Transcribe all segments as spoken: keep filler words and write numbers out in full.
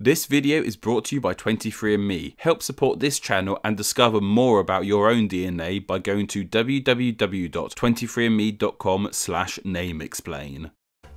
This video is brought to you by twenty-three and me. Help support this channel and discover more about your own D N A by going to w w w dot twenty-three and me dot com slash name explain.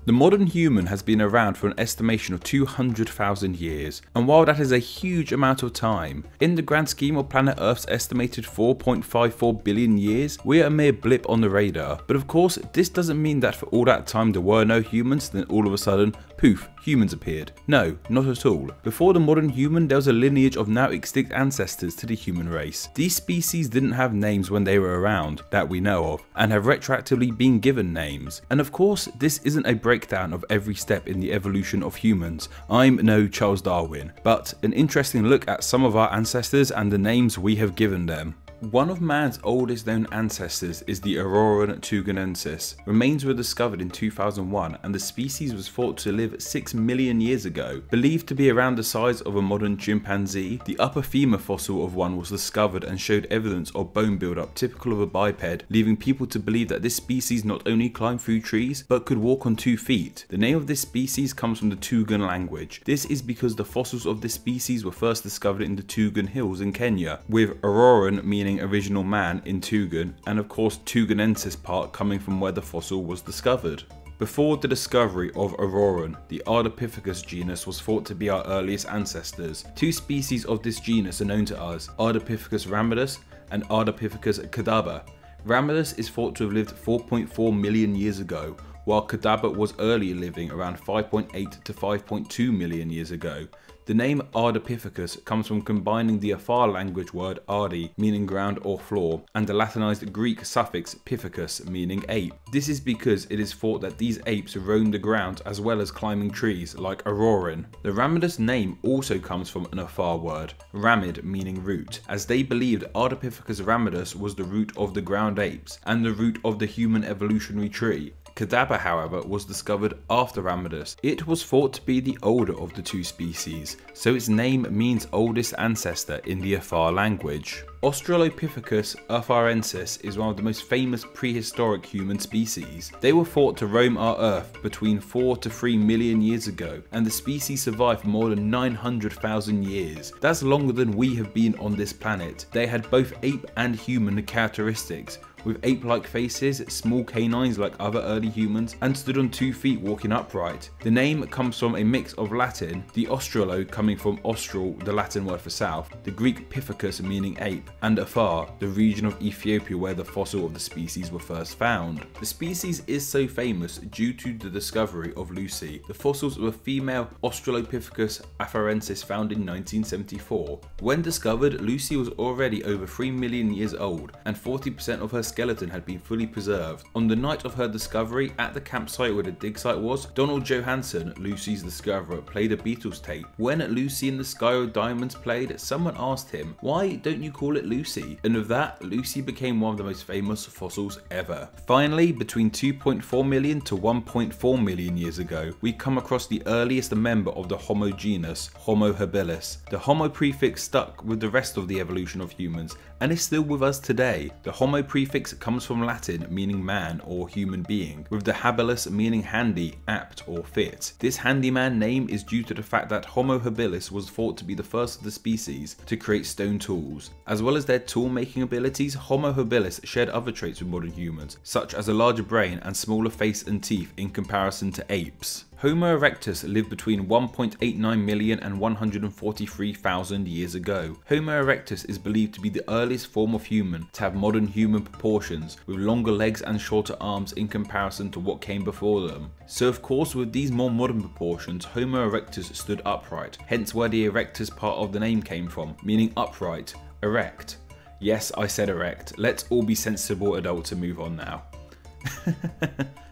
The modern human has been around for an estimation of two hundred thousand years, and while that is a huge amount of time, in the grand scheme of planet Earth's estimated four point five four billion years, we are a mere blip on the radar. But of course, this doesn't mean that for all that time there were no humans, then all of a sudden, poof, humans appeared. No, not at all. Before the modern human, there was a lineage of now extinct ancestors to the human race. These species didn't have names when they were around, that we know of, and have retroactively been given names. And of course, this isn't a breakdown of every step in the evolution of humans. I'm no Charles Darwin, but an interesting look at some of our ancestors and the names we have given them. One of man's oldest known ancestors is the Orrorin Tugenensis. Remains were discovered in two thousand one, and the species was thought to live six million years ago. Believed to be around the size of a modern chimpanzee, the upper femur fossil of one was discovered and showed evidence of bone buildup typical of a biped, leaving people to believe that this species not only climbed through trees, but could walk on two feet. The name of this species comes from the Tugen language. This is because the fossils of this species were first discovered in the Tugen Hills in Kenya, with Orrorin meaning original man in Tugen, and of course Tugenensis part coming from where the fossil was discovered. Before the discovery of Orrorin, the Ardipithecus genus was thought to be our earliest ancestors. Two species of this genus are known to us, Ardipithecus ramidus and Ardipithecus kadabba. Ramidus is thought to have lived four point four million years ago, while kadabba was earlier living around five point eight to five point two million years ago. The name Ardipithecus comes from combining the Afar language word ardi, meaning ground or floor, and the Latinized Greek suffix pithecus, meaning ape. This is because it is thought that these apes roamed the ground as well as climbing trees, like Orrorin. The ramidus name also comes from an Afar word, ramid, meaning root, as they believed Ardipithecus ramidus was the root of the ground apes, and the root of the human evolutionary tree. Kadabba, however, was discovered after Ramidus. It was thought to be the older of the two species, so its name means oldest ancestor in the Afar language. Australopithecus afarensis is one of the most famous prehistoric human species. They were thought to roam our Earth between four to three million years ago, and the species survived for more than nine hundred thousand years. That's longer than we have been on this planet. They had both ape and human characteristics, with ape-like faces, small canines like other early humans, and stood on two feet walking upright. The name comes from a mix of Latin, the Australo coming from Austral, the Latin word for south, the Greek pithecus meaning ape, and Afar, the region of Ethiopia where the fossil of the species were first found. The species is so famous due to the discovery of Lucy, the fossils of a female Australopithecus afarensis found in nineteen seventy-four. When discovered, Lucy was already over three million years old, and forty percent of her skeleton had been fully preserved. On the night of her discovery, at the campsite where the dig site was, Donald Johanson, Lucy's discoverer, played a Beatles tape. When Lucy in the Sky of Diamonds played, someone asked him, "Why don't you call it Lucy?" And of that, Lucy became one of the most famous fossils ever. Finally, between two point four million to one point four million years ago, we come across the earliest member of the Homo genus, Homo habilis. The Homo prefix stuck with the rest of the evolution of humans, and is still with us today. The Homo prefix comes from Latin meaning man or human being, with the habilis meaning handy, apt or fit. This handyman name is due to the fact that Homo habilis was thought to be the first of the species to create stone tools. As well as their tool making abilities, Homo habilis shared other traits with modern humans, such as a larger brain and smaller face and teeth in comparison to apes. Homo erectus lived between one point eight nine million and one hundred forty-three thousand years ago. Homo erectus is believed to be the earliest form of human to have modern human proportions, with longer legs and shorter arms in comparison to what came before them. So of course, with these more modern proportions, Homo erectus stood upright, hence where the erectus part of the name came from, meaning upright, erect. Yes, I said erect. Let's all be sensible adults and move on now.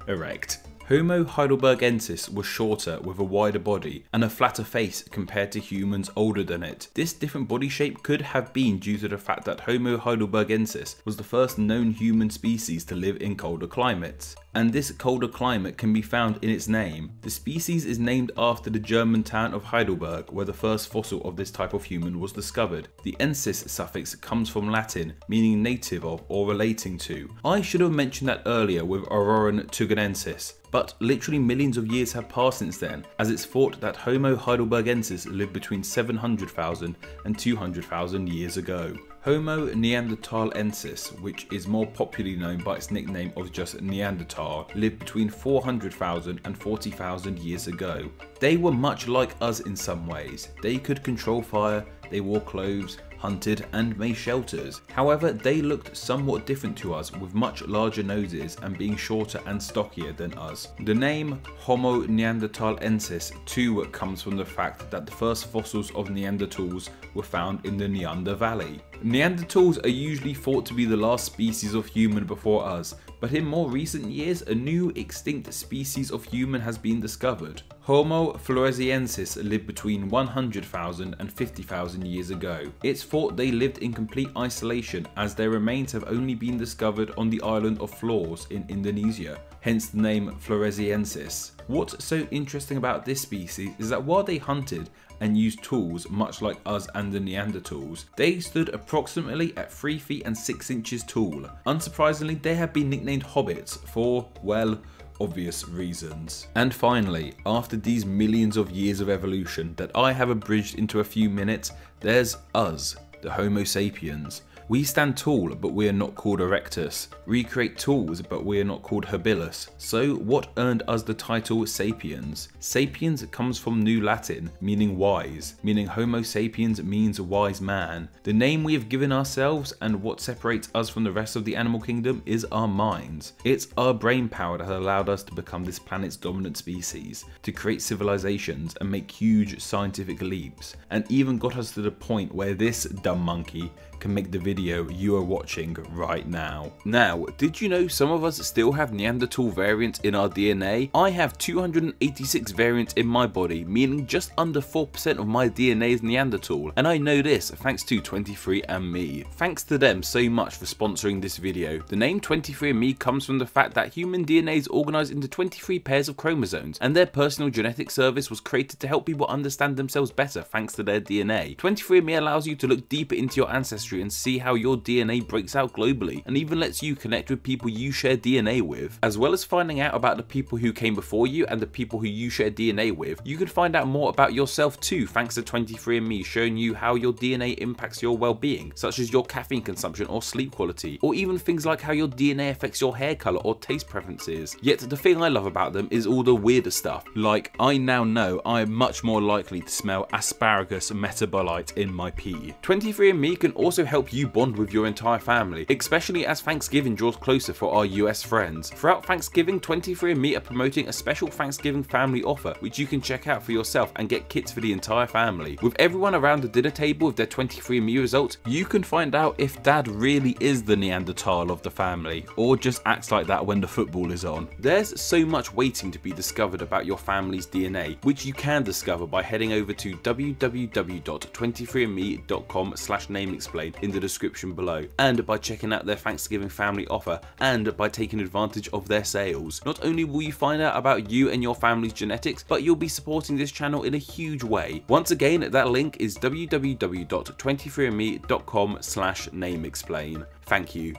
Erect. Homo heidelbergensis was shorter with a wider body and a flatter face compared to humans older than it. This different body shape could have been due to the fact that Homo heidelbergensis was the first known human species to live in colder climates. and this colder climate can be found in its name. The species is named after the German town of Heidelberg, where the first fossil of this type of human was discovered. The ensis suffix comes from Latin, meaning native of or relating to. I should have mentioned that earlier with Orrorin Tugenensis, but literally millions of years have passed since then, as it's thought that Homo heidelbergensis lived between seven hundred thousand and two hundred thousand years ago. Homo neanderthalensis, which is more popularly known by its nickname of just Neanderthal, lived between four hundred thousand and forty thousand years ago. They were much like us in some ways. They could control fire, they wore clothes, hunted and made shelters. However, they looked somewhat different to us, with much larger noses and being shorter and stockier than us. The name Homo neanderthalensis too comes from the fact that the first fossils of Neanderthals were found in the Neander Valley. Neanderthals are usually thought to be the last species of human before us, but in more recent years a new extinct species of human has been discovered. Homo floresiensis lived between one hundred thousand and fifty thousand years ago. It's thought they lived in complete isolation, as their remains have only been discovered on the island of Flores in Indonesia, hence the name Floresiensis. What's so interesting about this species is that while they hunted and used tools much like us and the Neanderthals, they stood approximately at three feet and six inches tall. Unsurprisingly, they have been nicknamed hobbits for, well, obvious reasons. And finally, after these millions of years of evolution that I have abridged into a few minutes, there's us, the Homo sapiens. We stand tall, but we are not called erectus. We create tools, but we are not called habilis. So what earned us the title sapiens? Sapiens comes from New Latin, meaning wise, meaning Homo sapiens means wise man. The name we have given ourselves and what separates us from the rest of the animal kingdom is our minds. It's our brain power that has allowed us to become this planet's dominant species, to create civilizations and make huge scientific leaps, and even got us to the point where this dumb monkey can make the video you are watching right now. Now, did you know some of us still have Neanderthal variants in our D N A? I have two hundred eighty-six variants in my body, meaning just under four percent of my D N A is Neanderthal, and I know this thanks to twenty-three and me. Thanks to them so much for sponsoring this video. The name twenty-three and me comes from the fact that human D N A is organised into twenty-three pairs of chromosomes, and their personal genetic service was created to help people understand themselves better thanks to their D N A. twenty-three and me allows you to look deeper into your ancestry and see how your D N A breaks out globally, and even lets you connect with people you share D N A with. As well as finding out about the people who came before you and the people who you share D N A with, you can find out more about yourself too thanks to twenty-three and me showing you how your D N A impacts your well-being, such as your caffeine consumption or sleep quality, or even things like how your D N A affects your hair colour or taste preferences. Yet the thing I love about them is all the weirder stuff, like I now know I'm much more likely to smell asparagus metabolite in my pee. twenty-three and me can also help you bond with your entire family, especially as Thanksgiving draws closer for our U S friends. Throughout Thanksgiving, twenty-three and me are promoting a special Thanksgiving family offer which you can check out for yourself and get kits for the entire family. With everyone around the dinner table with their twenty-three and me results, you can find out if dad really is the Neanderthal of the family, or just acts like that when the football is on. There's so much waiting to be discovered about your family's D N A, which you can discover by heading over to w w w dot twenty-three and me dot com slash name explain in the description below, and by checking out their Thanksgiving family offer and by taking advantage of their sales. Not only will you find out about you and your family's genetics, but you'll be supporting this channel in a huge way. Once again, that link is w w w dot twenty-three and me dot com slash name explain. Thank you.